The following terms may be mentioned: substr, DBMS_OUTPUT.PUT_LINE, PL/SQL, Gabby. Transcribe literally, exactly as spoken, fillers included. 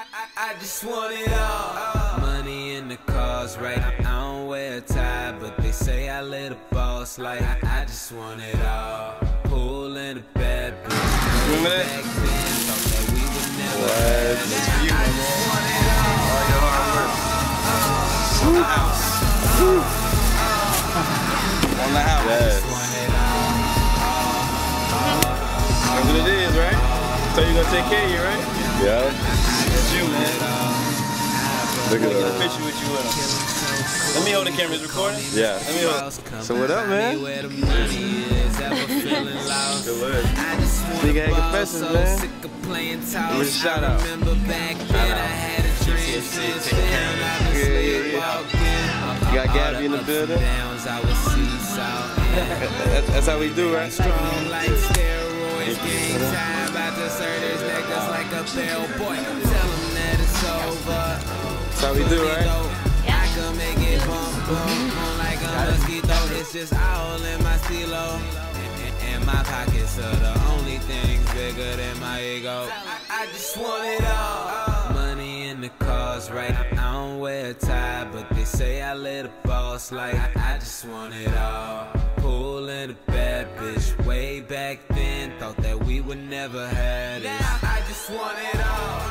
I, I just want it all. Money in the cars, right? I don't wear a tie, but they say I lit a boss like I, I just want it all. Pool in the bed, but back then thought that we would never have. I just want it all. All your hard work. On the house. That's what it is, right? So you gonna take care of you, right? Yeah. You, man. Look at that. Picture with you. Let me hold the camera's recording. Yeah. Let me hold. So what up, man? Good word. Big Gang Confessions, man. Give us a shout out. You got Gabby in the building. that's, that's how we do, right? That's how we do, right? Yeah. I can make it boom, boom, boom like a mosquito. It's just all in my silo. And my pockets are the only things bigger than my ego. I, I just want it all. Money in the cars, right? I don't wear a tie, but they say I lit a boss like I, I just want it all. Pool in a bad bitch. Way back then, thought that we would never have it. Now I just want it all.